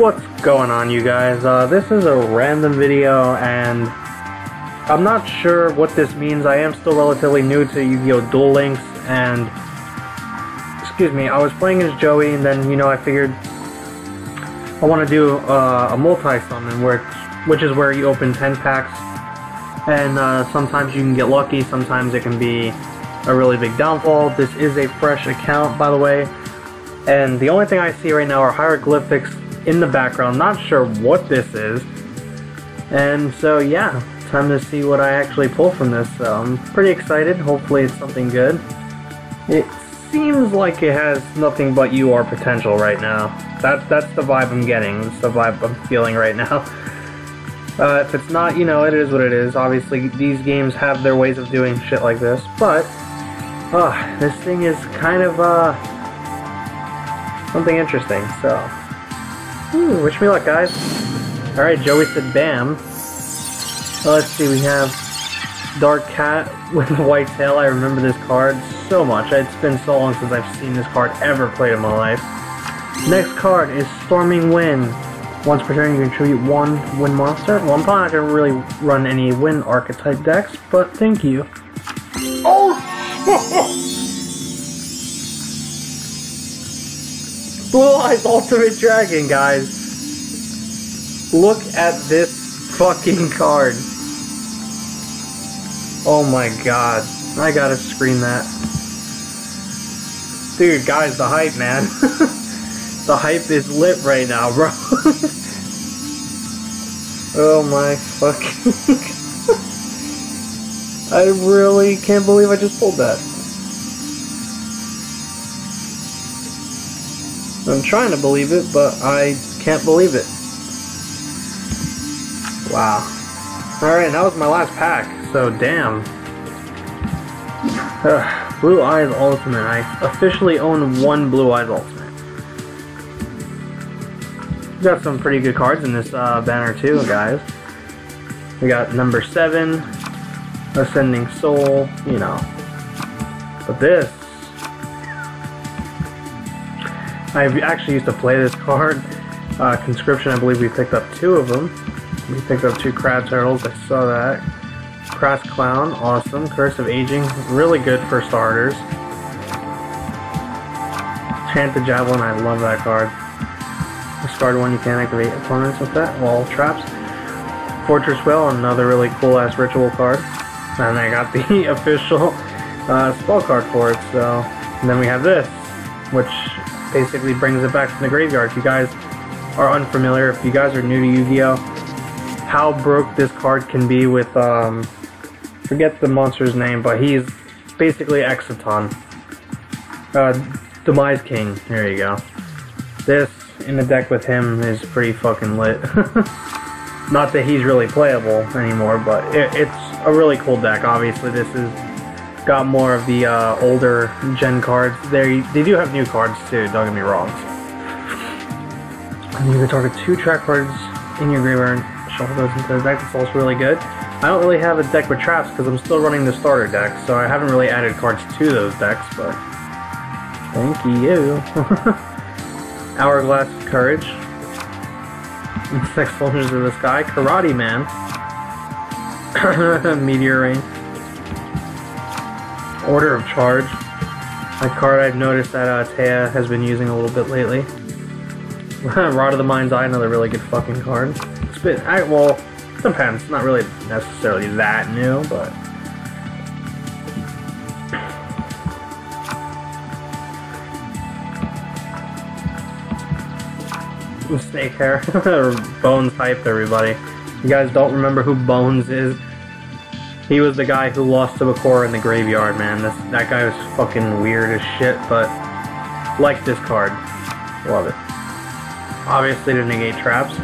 What's going on, you guys? This is a random video, and I'm not sure what this means. I am still relatively new to Yu-Gi-Oh! Duel Links, and I was playing as Joey, and then, you know, I figured I want to do a multi-summon, which is where you open 10 packs, and sometimes you can get lucky, sometimes it can be a really big downfall. This is a fresh account, by the way, and the only thing I see right now are hieroglyphics in the background. Not sure what this is, and so yeah, time to see what I actually pull from this. So I'm pretty excited. Hopefully it's something good. It seems like it has nothing but UR potential right now. That's the vibe I'm getting. That's the vibe I'm feeling right now. If it's not, you know, it is what it is. Obviously, these games have their ways of doing shit like this, but this thing is kind of something interesting. So, wish me luck, guys. All right, Joey said, "Bam." Let's see. We have Dark Cat with a white tail. I remember this card so much. It's been so long since I've seen this card ever played in my life. Next card is Storming Wind. Once per turn, you can tribute one wind monster. Well, I'm probably not going to really run any wind archetype decks, but thank you. Oh! Blue-Eyes Ultimate Dragon, guys. Look at this fucking card. Oh my god. I gotta scream that. Dude, guys, the hype, man. The hype is lit right now, bro. Oh my fucking... I really can't believe I just pulled that. I'm trying to believe it, but I can't believe it. Wow. Alright, that was my last pack. So, damn. Blue-Eyes Ultimate. I officially own one Blue-Eyes Ultimate. Got some pretty good cards in this banner, too, guys. We got number 7, Ascending Soul, you know. But this... I actually used to play this card. Conscription, I believe we picked up 2 of them. We picked up 2 Crab Turtles. I saw that. Crass Clown, awesome. Curse of Aging, really good for starters. Chant the Javelin, I love that card. Discard one, you can't activate opponents with that. Wall Traps. Fortress Whale, another really cool ass ritual card. And I got the official spell card for it, so. And then we have this, which basically brings it back from the graveyard. If you guys are unfamiliar, if you guys are new to Yu-Gi-Oh!, how broke this card can be with, forget the monster's name, but he's basically Exaton. Demise King, there you go. This, in the deck with him, is pretty fucking lit. Not that he's really playable anymore, but it's a really cool deck. Obviously, this has got more of the older gen cards. They do have new cards, too, don't get me wrong. You can target 2 track cards in your graveyard. Shuffle those into the deck. That's also really good. I don't really have a deck with traps because I'm still running the starter deck, so I haven't really added cards to those decks, but thank you. Hourglass of Courage. Sex Soldiers of the Sky. Karate Man. Meteor Rain. Order of Charge. A card I've noticed that Taya has been using a little bit lately. Rod of the Mind's Eye, another really good fucking card. Well, depends. Not really necessarily that new, but Snake Hair. Bones hyped everybody. You guys don't remember who Bones is? He was the guy who lost to Bakura in the graveyard, man. That guy was fucking weird as shit, but like this card, love it. Obviously to negate traps.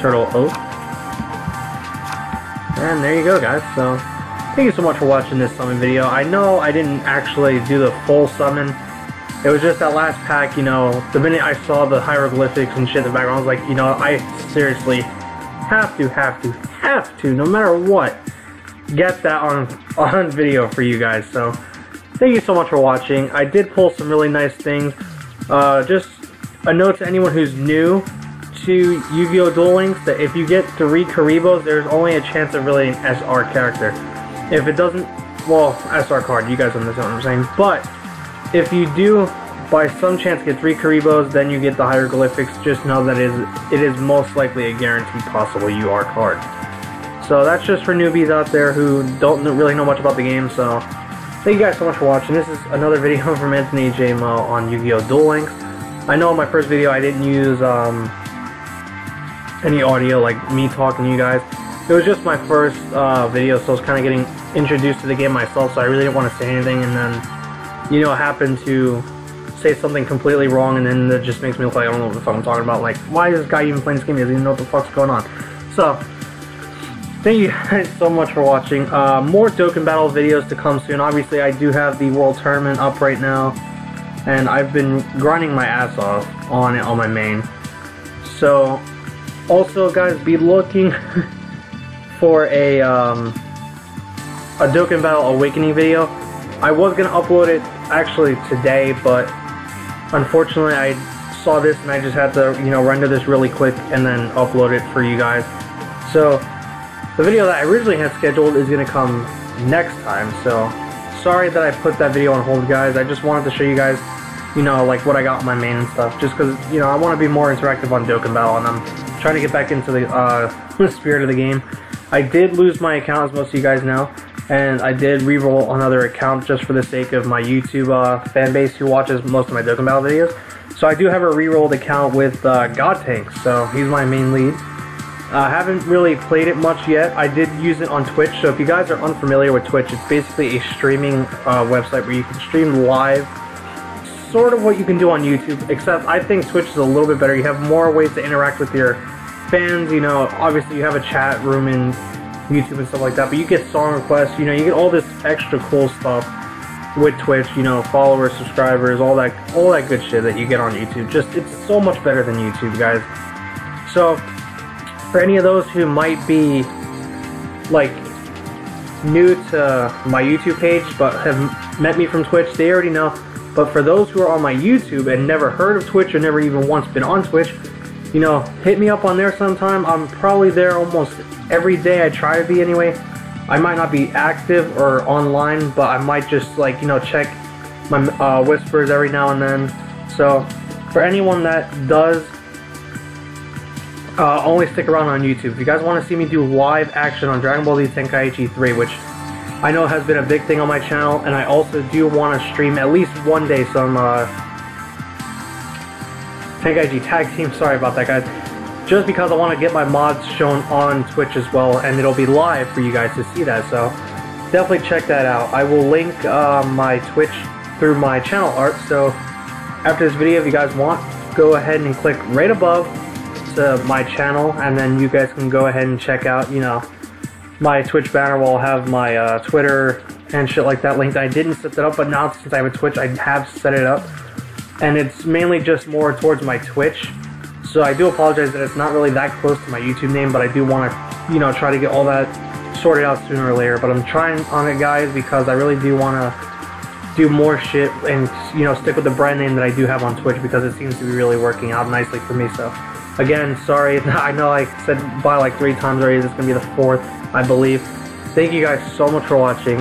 Turtle Oak. And there you go, guys. So, thank you so much for watching this summon video. I know I didn't actually do the full summon. It was just that last pack, you know, the minute I saw the hieroglyphics and shit in the background, I was like, you know, I seriously have to, no matter what, get that on video for you guys. So, thank you so much for watching. I did pull some really nice things. Just a note to anyone who's new to Yu-Gi-Oh! Duel Links that if you get to read Karibos, there's only a chance of really an SR character. If it doesn't, well, SR card, you guys understand what I'm saying. But if you do, by some chance, get 3 Karibos, then you get the Hieroglyphics. Just know that it is most likely a guaranteed possible UR card. So that's just for newbies out there who don't really know much about the game. So thank you guys so much for watching. This is another video from Anthony J. Moe on Yu-Gi-Oh! Duel Links. I know in my first video I didn't use any audio, like me talking to you guys. It was just my first video, so I was kind of getting introduced to the game myself, so I really didn't want to say anything, and then, you know, I happened to say something completely wrong, and then that just makes me look like I don't know what the fuck I'm talking about. Like, why is this guy even playing this game? He doesn't even know what the fuck's going on. So, thank you guys so much for watching. More Dokkan Battle videos to come soon. Obviously, I do have the World Tournament up right now, and I've been grinding my ass off on it on my main. So, also, guys, be looking for a Dokkan Battle Awakening video. I was going to upload it actually today, but unfortunately I saw this and I just had to, you know, render this really quick and then upload it for you guys. So the video that I originally had scheduled is going to come next time. So sorry that I put that video on hold, guys. I just wanted to show you guys, you know, like what I got on my main and stuff, just because, you know, I want to be more interactive on Dokkan Battle, and I'm trying to get back into the spirit of the game. I did lose my account, as most of you guys know, and I did reroll another account just for the sake of my YouTube fan base who watches most of my Dokkan Battle videos. So I do have a rerolled account with God Tanks, so he's my main lead. I haven't really played it much yet. I did use it on Twitch, so if you guys are unfamiliar with Twitch, it's basically a streaming website where you can stream live, sort of what you can do on YouTube, except I think Twitch is a little bit better. You have more ways to interact with your fans, you know. Obviously you have a chat room in YouTube and stuff like that, but you get song requests, you know, you get all this extra cool stuff with Twitch, you know, followers, subscribers, all that good shit that you get on YouTube. Just, it's so much better than YouTube, guys. So for any of those who might be like new to my YouTube page but have met me from Twitch, they already know. But for those who are on my YouTube and never heard of Twitch or never even once been on Twitch, you know, hit me up on there sometime. I'm probably there almost every day. I try to be anyway. I might not be active or online, but I might just, like, you know, check my whispers every now and then. So for anyone that does, only stick around on YouTube. If you guys want to see me do live action on Dragon Ball Z Tenkaichi 3, which I know has been a big thing on my channel, and I also do want to stream at least one day some Tenkaichi tag team. Sorry about that, guys. Just because I want to get my mods shown on Twitch as well, and it'll be live for you guys to see that, so definitely check that out. I will link my Twitch through my channel art, so after this video, if you guys want, go ahead and click right above to my channel, and then you guys can go ahead and check out, you know, my Twitch banner will have my Twitter and shit like that linked. I didn't set that up, but now since I have a Twitch, I have set it up, and it's mainly just more towards my Twitch. So I do apologize that it's not really that close to my YouTube name, but I do want to, you know, try to get all that sorted out sooner or later. But I'm trying on it, guys, because I really do want to do more shit and, you know, stick with the brand name that I do have on Twitch, because it seems to be really working out nicely for me. So again, sorry, I know I said bye like 3 times already. This is going to be the 4th, I believe. Thank you guys so much for watching.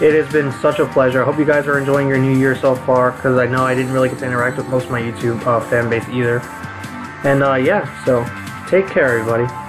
It has been such a pleasure. I hope you guys are enjoying your new year so far, because I know I didn't really get to interact with most of my YouTube fan base either. And yeah, so take care, everybody.